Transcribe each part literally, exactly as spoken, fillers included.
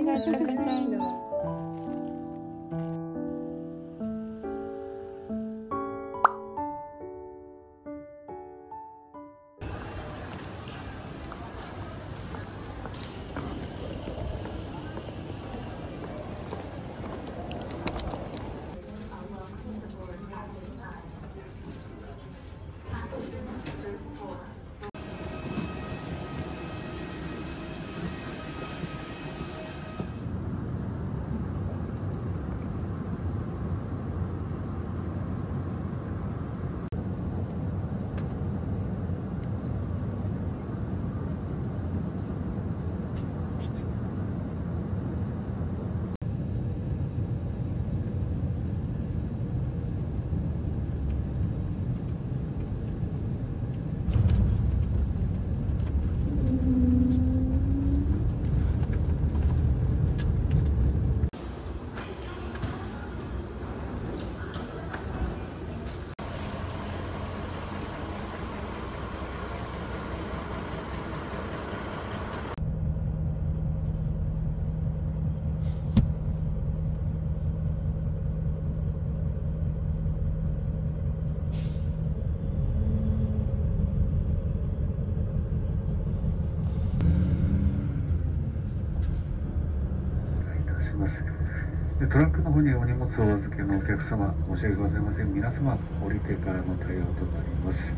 りがちゃくちゃいいの。トランクの方にお荷物をお預けのお客様、申し訳ございません。皆様、降りてからの対応となります。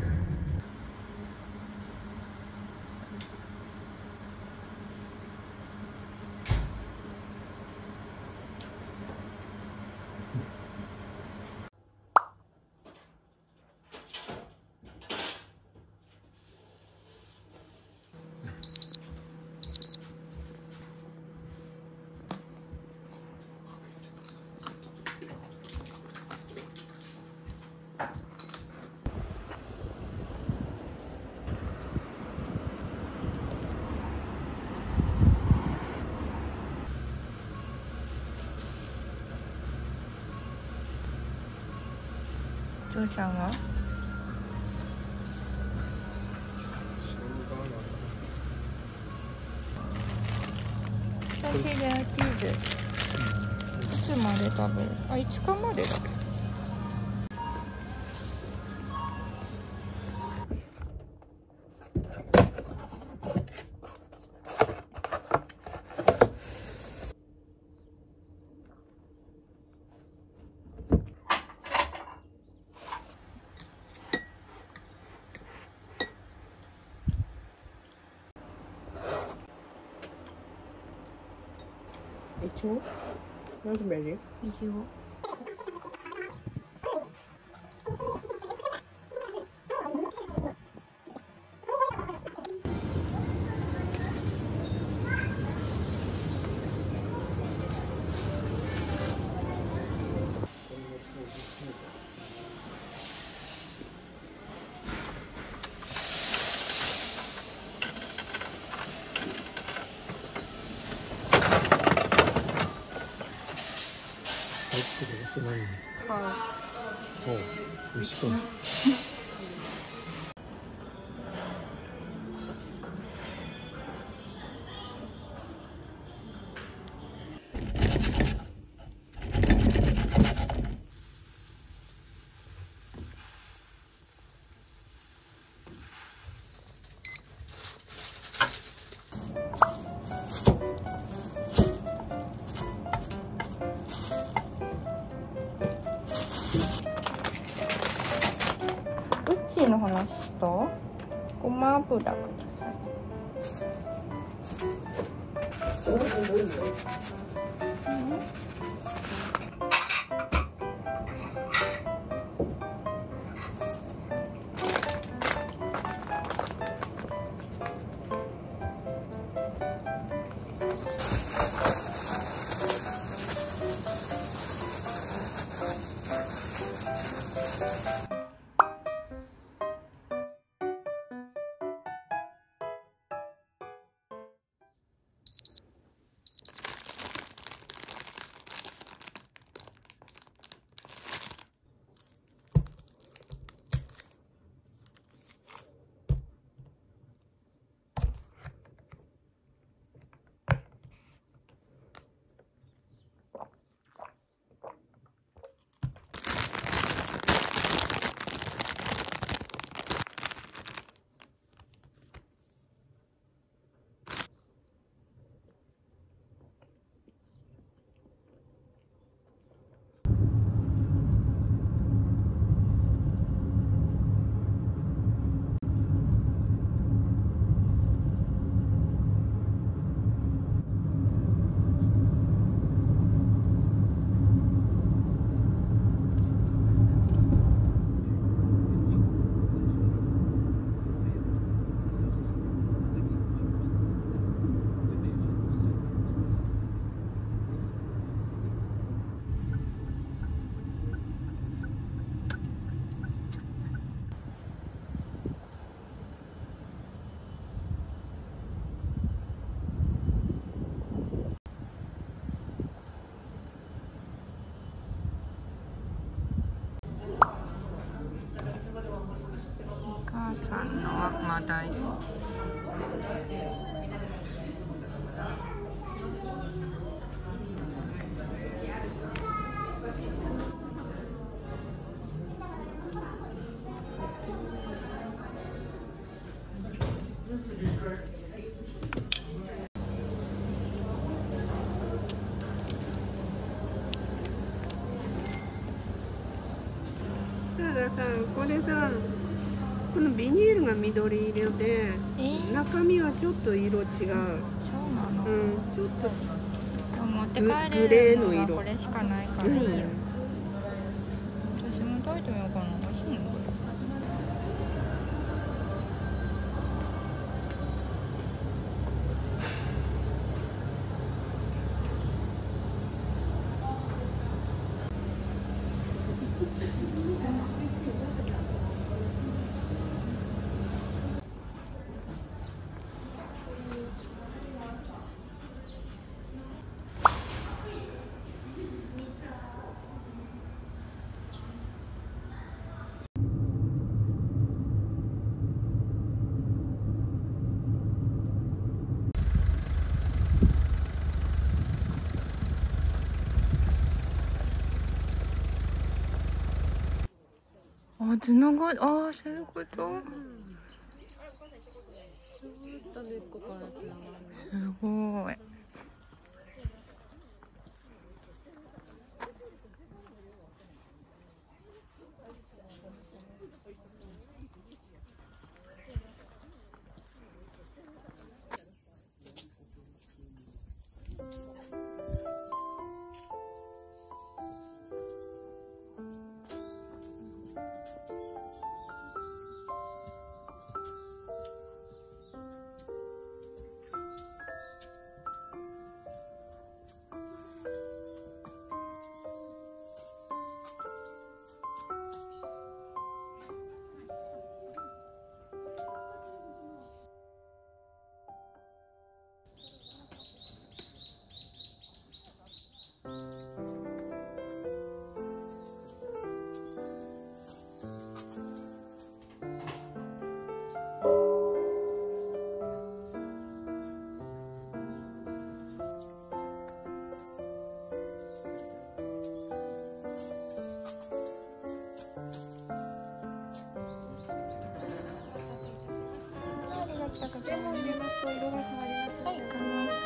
父ちゃんは久しぶりだよ、チーズ。いつまで食べる？あ、いつかまでだけど。イチョウ？ラズベリー？イチョウ。美味しそう。の話とごま油ください。硬い。Tada-san、Kone-san、このビニールが緑色で、えー、中身はちょっと色違う。そうなの。うん、ちょっと持って帰れるのがこれしかないからいいよ。うん、私も食べてみようかな。美味しいの。あ、つなが、ああ、そういうこと。うん、すごい。レモン入れますと色が変わります。はい、わかりました。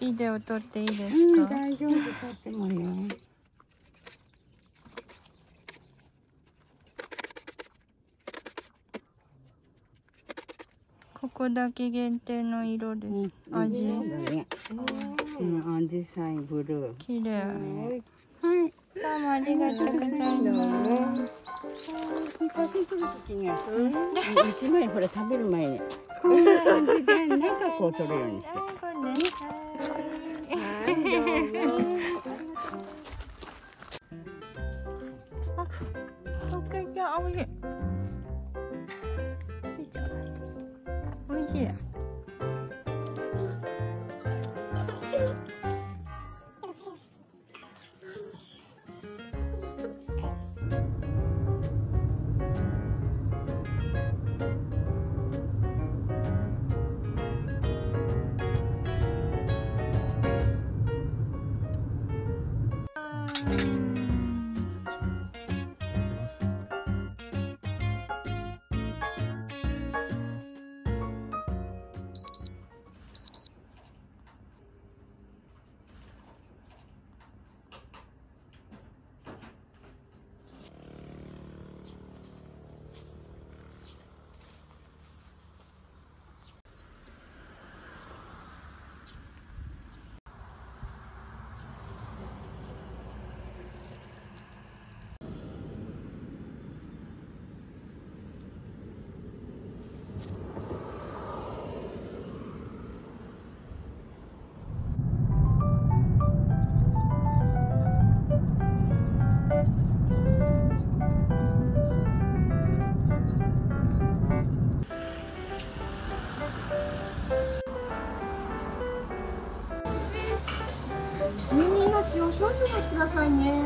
ビデオ撮っていいですか？うん、大丈夫、撮ってもいいよ。ここだけ限定の色です。味。うん、アジサイブルー。綺麗。はい。どうもありがとうございます。お写真撮るときには、一枚ほら食べる前にこんな感じで中こう撮るようにして。おいしい。おいしい。耳の塩少々お待ちくださいね。